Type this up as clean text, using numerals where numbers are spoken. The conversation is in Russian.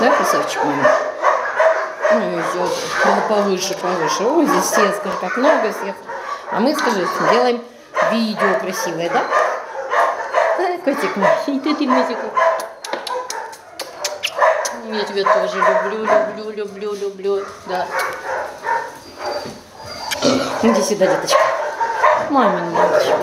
Да, красавчик мой? Ну, идет повыше, повыше. Ой, здесь все, скажем так, много всех. А мы, скажем, делаем видео красивое, да? Да, котик мой. И ты, котик. Я тебя тоже люблю. Да. Иди сюда, деточка. Мамин мальчик.